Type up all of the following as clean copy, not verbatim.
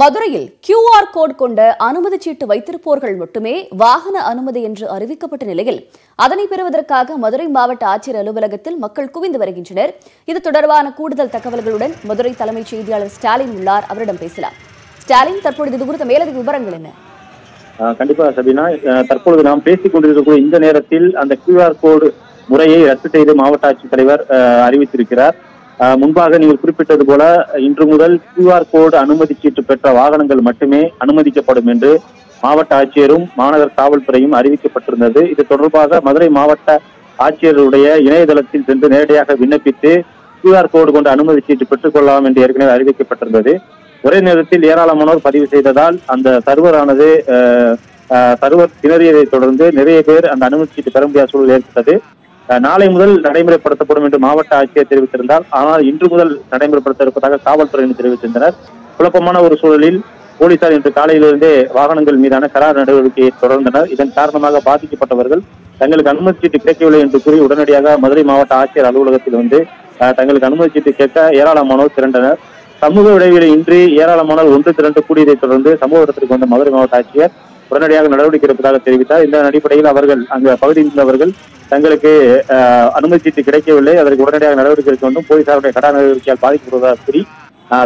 மதுரையில் QR code கொண்ட அனுமதி சீட்டு வைத்திருப்போர்கள் மட்டுமே வாகன அனுமதி என்று அறிவிக்கப்பட்ட நிலையில் அதனை பெறுவதற்காக மதுரை மாவட்ட ஆட்சியர் அலுவலகத்தில் மக்கள் குவிந்து வருகின்றனர். இது தொடர்பான கூடுதல் தகவல்களுடன் மதுரை தலைமை செய்தியாளர் ஸ்டாலின் உள்ளார். அவரிடம் பேசலாம். ஸ்டாலின், தற்போது இது குறித்த மேலதிக விவரங்கள் என்ன? கண்டிப்பாக சபினா, தற்போது நாம் பேசிக் கொண்டிருக்கக்கூடிய இந்த நேரத்தில் அந்த QR கோடு முறையை ரத்து செய்து மாவட்ட ஆட்சித்தலைவர் அறிவித்திருக்கிறார். முன்பாக நீங்கள் குறிப்பிட்டது போல இன்று முதல் QR கோடு அனுமதி சீட்டு பெற்ற வாகனங்கள் மட்டுமே அனுமதிக்கப்படும் என்று மாவட்ட ஆட்சியரும் மாநகர் காவல்துறையும் அறிவிக்கப்பட்டிருந்தது. இது தொடர்பாக மதுரை மாவட்ட ஆட்சியருடைய இணையதளத்தில் சென்று நேரடியாக விண்ணப்பித்து QR கோடு கொண்டு அனுமதி சீட்டு பெற்றுக் கொள்ளலாம் என்று ஏற்கனவே அறிவிக்கப்பட்டிருந்தது. ஒரே நேரத்தில் ஏராளமானோர் பதிவு செய்ததால் அந்த சர்வரானது சர்வர் திணறியதை தொடர்ந்து நிறைய பேர் அந்த அனுமதி சீட்டு பெற முடியாத சூழல் ஏற்பட்டது. நாளை முதல் நடைமுறைப்படுத்தப்படும் என்று மாவட்ட ஆட்சியர் தெரிவித்திருந்தார். ஆனால் இன்று முதல் நடைமுறைப்படுத்த இருப்பதாக காவல்துறையினர் தெரிவித்திருந்தனர். குழப்பமான ஒரு சூழலில் போலீசார் இன்று காலையிலிருந்தே வாகனங்கள் மீதான கரார் நடவடிக்கையை தொடர்ந்தனர். இதன் காரணமாக பாதிக்கப்பட்டவர்கள் தங்களுக்கு அனுமதி சீட்டு கிடைக்கவில்லை என்று கூறி உடனடியாக மதுரை மாவட்ட ஆட்சியர் அலுவலகத்தில் வந்து தங்களுக்கு அனுமதி சீட்டு கேட்க ஏராளமானோர் திரண்டனர். சமூக இடைவெளி இன்றி ஏராளமானோர் ஒன்று திரண்டு கூடியதை தொடர்ந்து சம்பவ இடத்திற்கு வந்த மதுரை மாவட்ட ஆட்சியர் உடனடியாக நடவடிக்கை எடுப்பதாக தெரிவித்தார். இந்த அடிப்படையில் அவர்கள் அங்கு பகுதியில் இருந்தவர்கள் தங்களுக்கு அனுமதி சீட்டு கிடைக்கவில்லை, அதற்கு உடனடியாக நடவடிக்கை எடுக்க வேண்டும், போலீசாருடைய கடா நடவடிக்கையால் பாதிக்கப்படுவதாக கூறி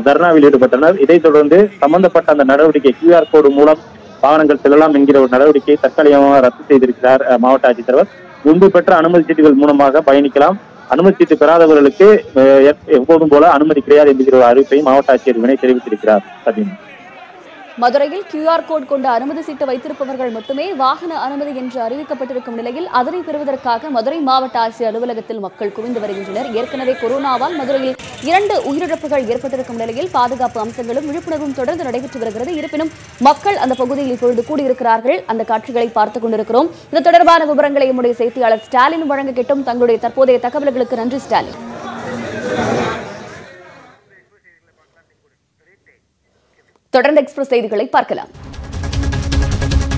தர்ணாவில் ஈடுபட்டனர். இதைத் தொடர்ந்து சம்பந்தப்பட்ட அந்த நடவடிக்கை QR கோடு மூலம் வாகனங்கள் செல்லலாம் என்கிற ஒரு நடவடிக்கையை தற்காலிகமாக ரத்து செய்திருக்கிறார் மாவட்ட ஆட்சித்தலைவர். முன்பு பெற்ற அனுமதி சீட்டுகள் மூலமாக பயணிக்கலாம், அனுமதி சீட்டு பெறாதவர்களுக்கு எப்போதும் போல அனுமதி கிடையாது என்கிற ஒரு அறிவிப்பை மாவட்ட ஆட்சியர் வினை தெரிவித்திருக்கிறார். மதுரையில் QR கோட் கொண்ட அனுமதி சீட்டு வைத்திருப்பவர்கள் மட்டுமே வாகன அனுமதி என்று அறிவிக்கப்பட்டிருக்கும் நிலையில் அதனை பெறுவதற்காக மதுரை மாவட்ட ஆட்சியர் அலுவலகத்தில் மக்கள் குவிந்து வருகின்றனர். ஏற்கனவே கொரோனாவால் மதுரையில் 2 உயிரிழப்புகள் ஏற்பட்டிருக்கும் நிலையில் பாதுகாப்பு அம்சங்களும் விழிப்புணர்வும் தொடர்ந்து நடைபெற்று வருகிறது. இருப்பினும் மக்கள் அந்த பகுதியில் இப்பொழுது கூடியிருக்கிறார்கள். அந்த காட்சிகளை பார்த்துக் கொண்டிருக்கிறோம். இது தொடர்பான விவரங்களை நம்முடைய செய்தியாளர் ஸ்டாலின் வழங்க கேட்டும். தங்களுடைய தற்போதைய தகவல்களுக்கு நன்றி ஸ்டாலின். தொடர்ந்து எக்ஸ்பிரஸ் செய்திகளை பார்க்கலாம்.